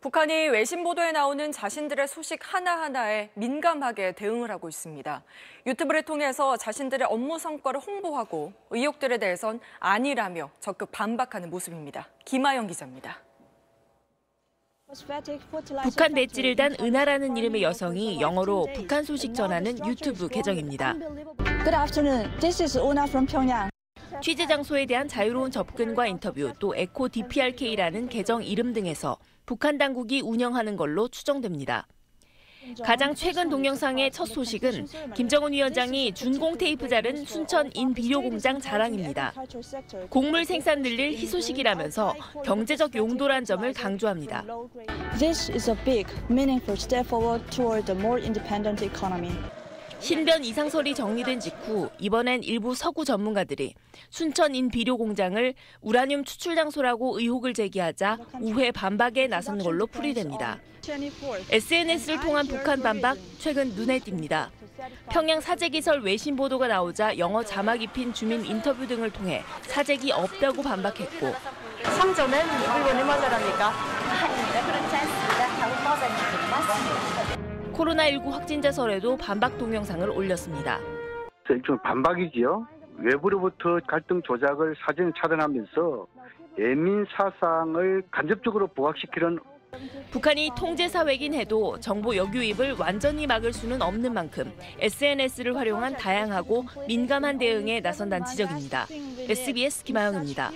북한이 외신 보도에 나오는 자신들의 소식 하나하나에 민감하게 대응을 하고 있습니다. 유튜브를 통해서 자신들의 업무 성과를 홍보하고 의혹들에 대해선 아니라며 적극 반박하는 모습입니다. 김아영 기자입니다. 북한 배지를 단 은하라는 이름의 여성이 영어로 북한 소식 전하는 유튜브 계정입니다. Good afternoon. This is Una from Pyongyang. 취재 장소에 대한 자유로운 접근과 인터뷰, 또 에코 DPRK라는 계정 이름 등에서 북한 당국이 운영하는 걸로 추정됩니다. 가장 최근 동영상의 첫 소식은 김정은 위원장이 준공 테이프 자른 순천 인비료 공장 자랑입니다. 곡물 생산 늘릴 희소식이라면서 경제적 용도란 점을 강조합니다. This is a big, meaningful step forward toward a more independent economy. 신변 이상설이 정리된 직후 이번엔 일부 서구 전문가들이 순천 인비료 공장을 우라늄 추출 장소라고 의혹을 제기하자 우회 반박에 나선 걸로 풀이됩니다. SNS를 통한 북한 반박 최근 눈에 띕니다. 평양 사재기설 외신 보도가 나오자 영어 자막이 핀 주민 인터뷰 등을 통해 사재기 없다고 반박했고 상점은 일본이 맞아랍니까? 아닙니다. 그렇지 않습니다. 다운 버전입니다. 맞습니다. 코로나19 확진자설에도 반박 동영상을 올렸습니다. 일종의 반박이지요. 외부로부터 갈등 조작을 사전에 차단하면서 애민 사상을 간접적으로 부각시키는 북한이 통제사회긴 해도 정보 역유입을 완전히 막을 수는 없는 만큼 SNS를 활용한 다양하고 민감한 대응에 나선다는 지적입니다. SBS 김아영입니다.